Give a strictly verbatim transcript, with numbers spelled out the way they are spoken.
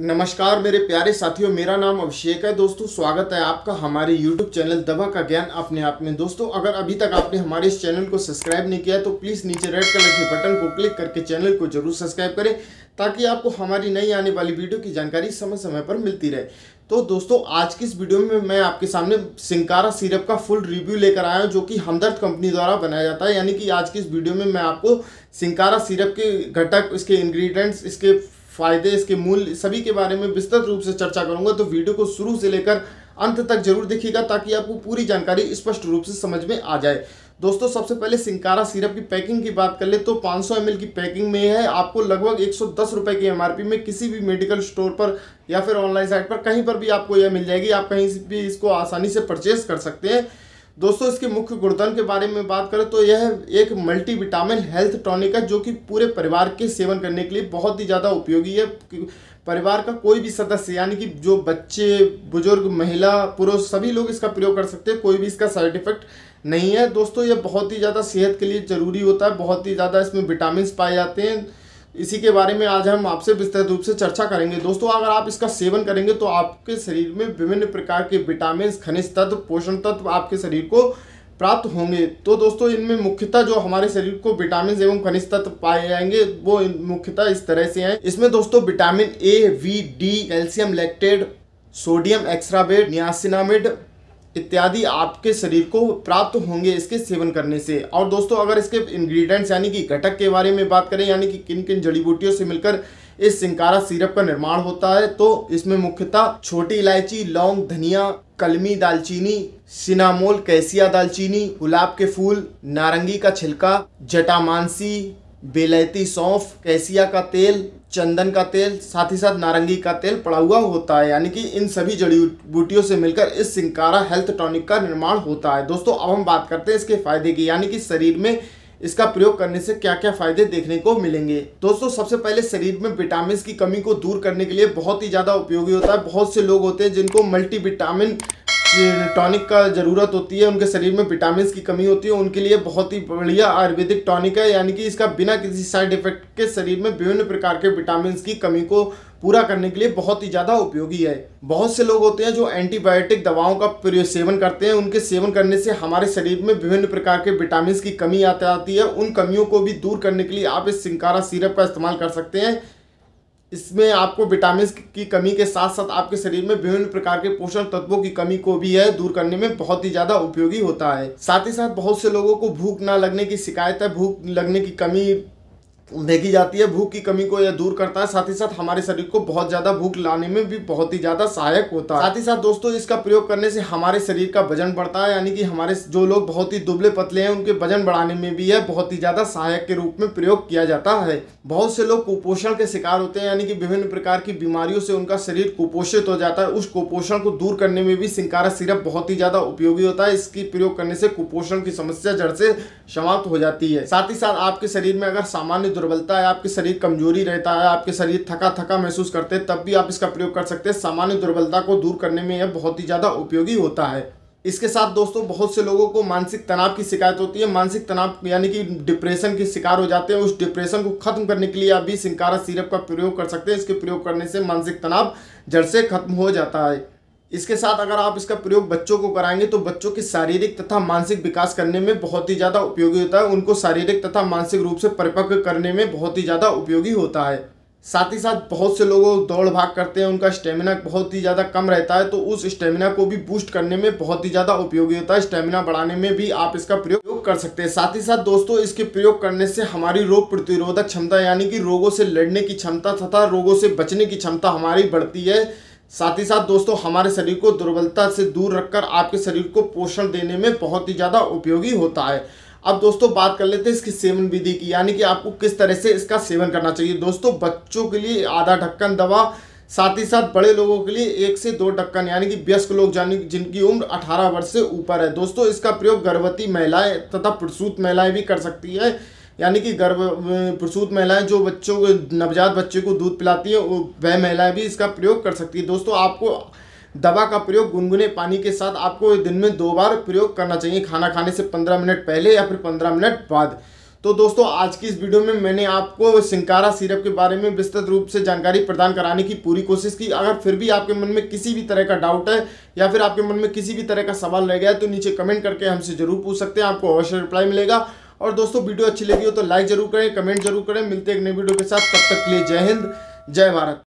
नमस्कार मेरे प्यारे साथियों, मेरा नाम अभिषेक है। दोस्तों स्वागत है आपका हमारे YouTube चैनल दवा का ज्ञान अपने आप में। दोस्तों अगर अभी तक आपने हमारे इस चैनल को सब्सक्राइब नहीं किया है तो प्लीज़ नीचे रेड कलर के बटन को क्लिक करके चैनल को जरूर सब्सक्राइब करें ताकि आपको हमारी नई आने वाली वीडियो की जानकारी समय समय पर मिलती रहे। तो दोस्तों आज की इस वीडियो में मैं आपके सामने सिंकारा सिरप का फुल रिव्यू लेकर आया हूं जो कि हमदर्द कंपनी द्वारा बनाया जाता है। यानी कि आज की इस वीडियो में मैं आपको सिंकारा सिरप के घटक, इसके इंग्रेडिएंट्स, इसके फायदे, इसके मूल सभी के बारे में विस्तृत रूप से चर्चा करूंगा। तो वीडियो को शुरू से लेकर अंत तक जरूर देखिएगा ताकि आपको पूरी जानकारी स्पष्ट रूप से समझ में आ जाए। दोस्तों सबसे पहले सिंकारा सिरप की पैकिंग की बात कर ले तो पाँच सौ एम एल की पैकिंग में है। आपको लगभग एक सौ दस रुपए की एम आर पी में किसी भी मेडिकल स्टोर पर या फिर ऑनलाइन साइट पर कहीं पर भी आपको यह मिल जाएगी। आप कहीं भी इसको आसानी से परचेज कर सकते हैं। दोस्तों इसके मुख्य गुणधर्म के बारे में बात करें तो यह एक मल्टीविटामिन हेल्थ टॉनिक है जो कि पूरे परिवार के सेवन करने के लिए बहुत ही ज़्यादा उपयोगी है। परिवार का कोई भी सदस्य यानी कि जो बच्चे, बुजुर्ग, महिला, पुरुष सभी लोग इसका प्रयोग कर सकते हैं। कोई भी इसका साइड इफेक्ट नहीं है। दोस्तों यह बहुत ही ज़्यादा सेहत के लिए ज़रूरी होता है, बहुत ही ज़्यादा इसमें विटामिन पाए जाते हैं। इसी के बारे में आज हम आपसे विस्तृत रूप से चर्चा करेंगे। दोस्तों अगर आप इसका सेवन करेंगे तो आपके शरीर में विभिन्न प्रकार के विटामिन, खनिज तत्व, पोषण तत्व आपके शरीर को प्राप्त होंगे। तो दोस्तों इनमें मुख्यतः जो हमारे शरीर को विटामिन एवं खनिज तत्व पाए जाएंगे वो मुख्यतः इस तरह से हैं। इसमें दोस्तों vitamin A, B, D, calcium lactate, sodium एक्सट्रावेट, नियासिनामिड इत्यादि आपके शरीर को प्राप्त होंगे इसके सेवन करने से। और दोस्तों अगर इसके इंग्रेडिएंट्स यानी कि घटक के बारे में बात करें यानी कि किन किन जड़ी बूटियों से मिलकर इस सिंकारा सिरप का निर्माण होता है तो इसमें मुख्यतः छोटी इलायची, लौंग, धनिया, कलमी दालचीनी, सिनामोल, कैसिया दालचीनी, गुलाब के फूल, नारंगी का छिलका, जटामानसी, बेलैती सौंफ, कैसिया का तेल, चंदन का तेल, साथ ही साथ नारंगी का तेल पड़ा हुआ होता है। यानी कि इन सभी जड़ी बूटियों से मिलकर इस सिंकारा हेल्थ टॉनिक का निर्माण होता है। दोस्तों अब हम बात करते हैं इसके फायदे की, यानी कि शरीर में इसका प्रयोग करने से क्या क्या फायदे देखने को मिलेंगे। दोस्तों सबसे पहले शरीर में विटामिन की कमी को दूर करने के लिए बहुत ही ज़्यादा उपयोगी होता है। बहुत से लोग होते हैं जिनको मल्टीविटामिन टॉनिक का ज़रूरत होती है, उनके शरीर में विटामिन की कमी होती है, उनके लिए बहुत ही बढ़िया आयुर्वेदिक टॉनिक है। यानी कि इसका बिना किसी साइड इफेक्ट के शरीर में विभिन्न प्रकार के विटामिन की कमी को पूरा करने के लिए बहुत ही ज़्यादा उपयोगी है। बहुत से लोग होते हैं जो एंटीबायोटिक दवाओं का सेवन करते हैं, उनके सेवन करने से हमारे शरीर में विभिन्न प्रकार के विटामिन की कमी आती आती है। उन कमियों को भी दूर करने के लिए आप इस सिंकारा सिरप का इस्तेमाल कर सकते हैं। इसमें आपको विटामिन की कमी के साथ साथ आपके शरीर में विभिन्न प्रकार के पोषण तत्वों की कमी को भी है दूर करने में बहुत ही ज़्यादा उपयोगी होता है। साथ ही साथ बहुत से लोगों को भूख ना लगने की शिकायत है, भूख लगने की कमी देखी जाती है, भूख की कमी को यह दूर करता है। साथ ही साथ हमारे शरीर को बहुत ज़्यादा भूख लाने में भी बहुत ही ज़्यादा सहायक होता है। साथ ही साथ दोस्तों इसका प्रयोग करने से हमारे शरीर का वजन बढ़ता है। यानी कि हमारे जो लोग बहुत ही दुबले पतले हैं उनके वजन बढ़ाने में भी यह बहुत ही ज़्यादा सहायक के रूप में प्रयोग किया जाता है। बहुत से लोग कुपोषण के शिकार होते हैं, यानी कि विभिन्न प्रकार की बीमारियों से उनका शरीर कुपोषित हो जाता है। उस कुपोषण को दूर करने में भी सिंकारा सिरप बहुत ही ज़्यादा उपयोगी होता है। इसकी प्रयोग करने से कुपोषण की समस्या जड़ से समाप्त हो जाती है। साथ ही साथ आपके शरीर में अगर सामान्य दुर्बलता है, आपके शरीर कमजोरी रहता है, आपके शरीर थका थका महसूस करते हैं, तब भी आप इसका प्रयोग कर सकते हैं। सामान्य दुर्बलता को दूर करने में यह बहुत ही ज़्यादा उपयोगी होता है। इसके साथ दोस्तों बहुत से लोगों को मानसिक तनाव की शिकायत होती है, मानसिक तनाव यानी कि डिप्रेशन के शिकार हो जाते हैं। उस डिप्रेशन को खत्म करने के लिए आप भी सिंकारा सिरप का प्रयोग कर सकते हैं। इसके प्रयोग करने से मानसिक तनाव जड़ से खत्म हो जाता है। इसके साथ अगर आप इसका प्रयोग बच्चों को कराएंगे तो बच्चों के शारीरिक तथा मानसिक विकास करने में बहुत ही ज़्यादा उपयोगी होता है। उनको शारीरिक तथा मानसिक रूप से परिपक्व करने में बहुत ही ज़्यादा उपयोगी होता है। साथ ही साथ बहुत से लोग दौड़ भाग करते हैं, उनका स्टेमिना बहुत ही ज़्यादा कम रहता है, तो उस स्टेमिना को भी बूस्ट करने में बहुत ही ज़्यादा उपयोगी होता है। स्टेमिना बढ़ाने में भी आप इसका प्रयोग कर सकते हैं। साथ ही साथ दोस्तों इसके प्रयोग करने से हमारी रोग प्रतिरोधक क्षमता यानी कि रोगों से लड़ने की क्षमता तथा रोगों से बचने की क्षमता हमारी बढ़ती है। साथ ही साथ दोस्तों हमारे शरीर को दुर्बलता से दूर रखकर आपके शरीर को पोषण देने में बहुत ही ज़्यादा उपयोगी होता है। अब दोस्तों बात कर लेते हैं इसकी सेवन विधि की, यानी कि आपको किस तरह से इसका सेवन करना चाहिए। दोस्तों बच्चों के लिए आधा ढक्कन दवा, साथ ही साथ बड़े लोगों के लिए एक से दो ढक्कन यानी कि वयस्क लोग यानी जिनकी उम्र अठारह वर्ष से ऊपर है। दोस्तों इसका प्रयोग गर्भवती महिलाएं तथा प्रसूत महिलाएं भी कर सकती है। यानी कि गर्भ प्रसूत महिलाएं जो बच्चों को, नवजात बच्चे को दूध पिलाती है, वह महिलाएं भी इसका प्रयोग कर सकती है। दोस्तों आपको दवा का प्रयोग गुनगुने पानी के साथ आपको दिन में दो बार प्रयोग करना चाहिए, खाना खाने से पंद्रह मिनट पहले या फिर पंद्रह मिनट बाद। तो दोस्तों आज की इस वीडियो में मैंने आपको सिंकारा सिरप के बारे में विस्तृत रूप से जानकारी प्रदान कराने की पूरी कोशिश की। अगर फिर भी आपके मन में किसी भी तरह का डाउट है या फिर आपके मन में किसी भी तरह का सवाल रह गया है तो नीचे कमेंट करके हमसे जरूर पूछ सकते हैं, आपको अवश्य रिप्लाई मिलेगा। और दोस्तों वीडियो अच्छी लगी हो तो लाइक जरूर करें, कमेंट जरूर करें। मिलते हैं एक नई वीडियो के साथ, तब तक के लिए जय हिंद, जय भारत।